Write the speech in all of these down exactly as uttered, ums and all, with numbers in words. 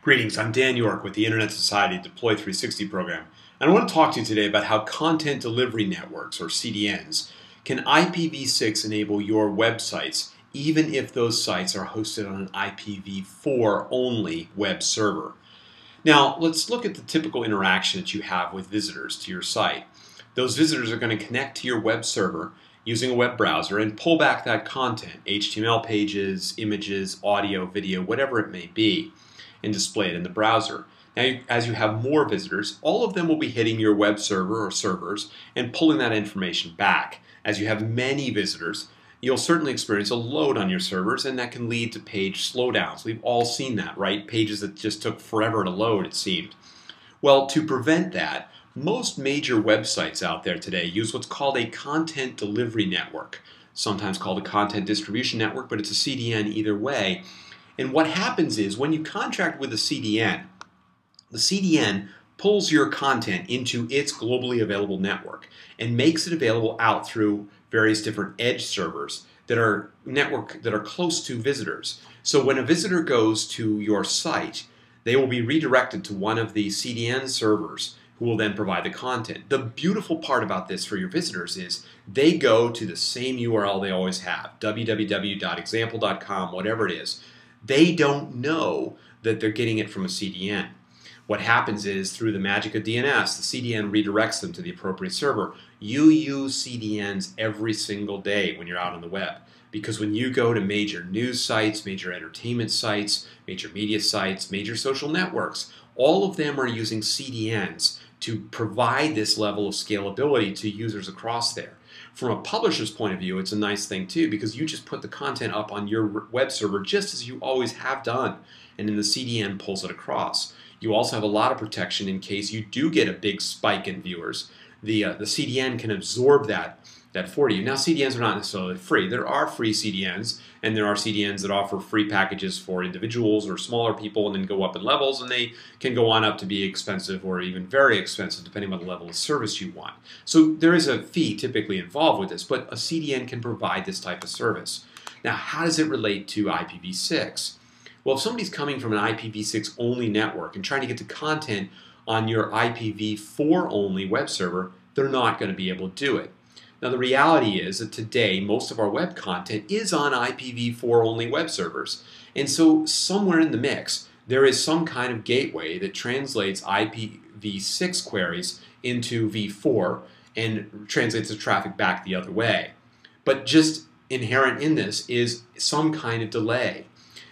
Greetings, I'm Dan York with the Internet Society Deploy three sixty program, and I want to talk to you today about how Content Delivery Networks, or C D Ns, can I P v six enable your websites even if those sites are hosted on an I P v four only web server. Now, let's look at the typical interaction that you have with visitors to your site. Those visitors are going to connect to your web server using a web browser and pull back that content, H T M L pages, images, audio, video, whatever it may be, and display it in the browser. Now, as you have more visitors, all of them will be hitting your web server or servers and pulling that information back. As you have many visitors, you'll certainly experience a load on your servers, and that can lead to page slowdowns. We've all seen that, right? Pages that just took forever to load, it seemed. Well, to prevent that, most major websites out there today use what's called a content delivery network, sometimes called a content distribution network, but it's a C D N either way. And what happens is, when you contract with a C D N, the C D N pulls your content into its globally available network and makes it available out through various different edge servers that are network that are close to visitors. So when a visitor goes to your site, they will be redirected to one of the C D N servers who will then provide the content. The beautiful part about this for your visitors is they go to the same U R L they always have, w w w dot example dot com, whatever it is. They don't know that they're getting it from a C D N. What happens is, through the magic of D N S, the C D N redirects them to the appropriate server. You use C D Ns every single day when you're out on the web, because when you go to major news sites, major entertainment sites, major media sites, major social networks, all of them are using C D Ns to provide this level of scalability to users across there. From a publisher's point of view, it's a nice thing too, because you just put the content up on your web server just as you always have done, and then the C D N pulls it across. You also have a lot of protection in case you do get a big spike in viewers. The, uh, the C D N can absorb that, that for you. Now, C D Ns are not necessarily free. There are free C D Ns, and there are C D Ns that offer free packages for individuals or smaller people and then go up in levels, and they can go on up to be expensive or even very expensive depending on the level of service you want. So there is a fee typically involved with this, but a C D N can provide this type of service. Now, how does it relate to I P v six? Well, if somebody's coming from an I P v six only network and trying to get the content on your I P v four only web server, they're not going to be able to do it. Now, the reality is that today most of our web content is on I P v four only web servers, and so somewhere in the mix there is some kind of gateway that translates I P v six queries into v four and translates the traffic back the other way. But just inherent in this is some kind of delay,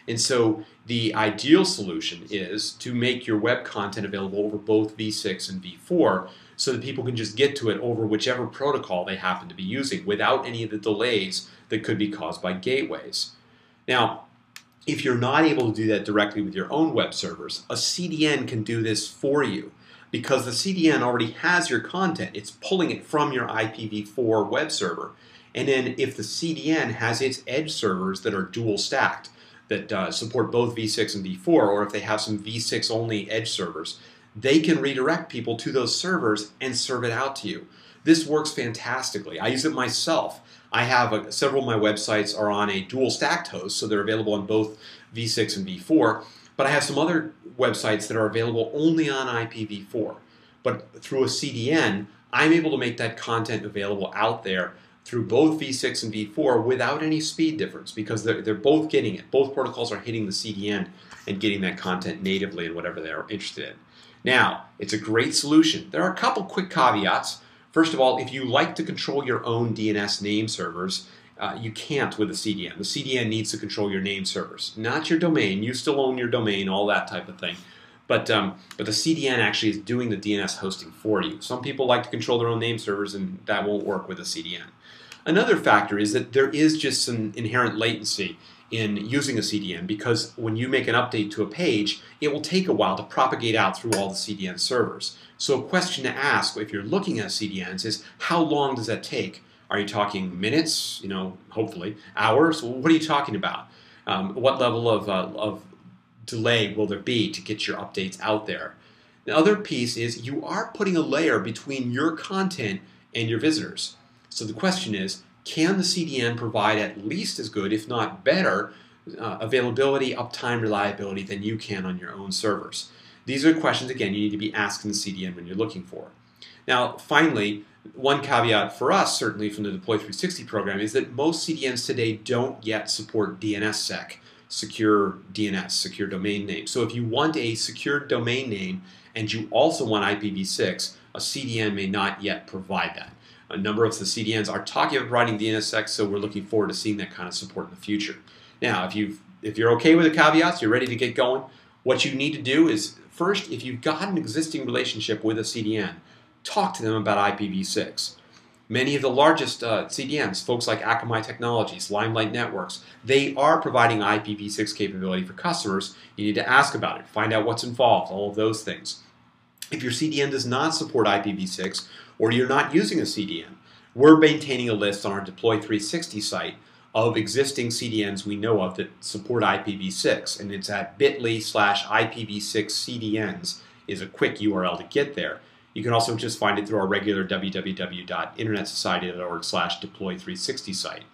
and so the ideal solution is to make your web content available over both v six and v four, so that people can just get to it over whichever protocol they happen to be using without any of the delays that could be caused by gateways. Now, if you're not able to do that directly with your own web servers, a C D N can do this for you, because the C D N already has your content. It's pulling it from your I P v four web server. And then if the C D N has its edge servers that are dual stacked, that uh, support both v six and v four, or if they have some v six only edge servers, they can redirect people to those servers and serve it out to you. This works fantastically. I use it myself. I have a, several of my websites are on a dual stacked host, so they're available on both v six and v four, but I have some other websites that are available only on I P v four. But through a C D N, I'm able to make that content available out there through both v six and v four without any speed difference, because they're, they're both getting it. Both protocols are hitting the C D N and getting that content natively in whatever they're interested in. Now, it's a great solution. There are a couple quick caveats. First of all, if you like to control your own D N S name servers, uh, you can't with a C D N. The C D N needs to control your name servers, not your domain. You still own your domain, all that type of thing. But, um, but the C D N actually is doing the D N S hosting for you. Some people like to control their own name servers, and that won't work with a C D N. Another factor is that there is just some inherent latency in using a C D N, because when you make an update to a page, it will take a while to propagate out through all the C D N servers. So a question to ask if you're looking at C D Ns is, how long does that take? Are you talking minutes? You know, hopefully hours? Well, what are you talking about? Um, what level of, uh, of delay will there be to get your updates out there? The other piece is, you are putting a layer between your content and your visitors. So the question is, can the C D N provide at least as good, if not better, uh, availability, uptime, reliability than you can on your own servers. These are questions, again, you need to be asking the C D N when you're looking for. Now, finally, one caveat for us, certainly from the Deploy three sixty program, is that most C D Ns today don't yet support D N S S E C, secure D N S, secure domain name. So if you want a secure domain name and you also want I P v six, a C D N may not yet provide that. A number of the C D Ns are talking about providing D N S S E C, so we're looking forward to seeing that kind of support in the future. Now, if, you've, if you're okay with the caveats, you're ready to get going, what you need to do is, first, if you've got an existing relationship with a C D N, talk to them about I P v six. Many of the largest uh, C D Ns, folks like Akamai Technologies, Limelight Networks, they are providing I P v six capability for customers. You need to ask about it, find out what's involved, all of those things. If your C D N does not support I P v six, or you're not using a C D N, we're maintaining a list on our Deploy three sixty site of existing C D Ns we know of that support I P v six, and it's at bit dot l y slash I P v six C D Ns is a quick U R L to get there. You can also just find it through our regular w w w dot internet society dot org slash deploy three sixty site.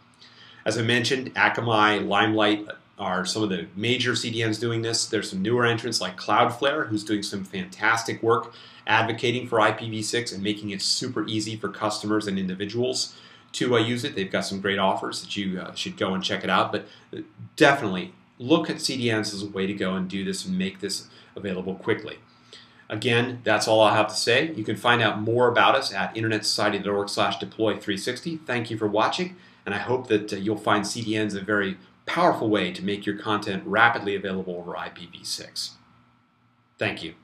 As I mentioned, Akamai, Limelight are some of the major C D Ns doing this. There's some newer entrants like Cloudflare, who's doing some fantastic work advocating for I P v six and making it super easy for customers and individuals to uh, use it. They've got some great offers that you uh, should go and check it out. But definitely look at C D Ns as a way to go and do this and make this available quickly. Again, that's all I have to say. You can find out more about us at internet society dot org slash deploy three sixty. Thank you for watching, and I hope that uh, you'll find C D Ns a very powerful way to make your content rapidly available over I P v six. Thank you.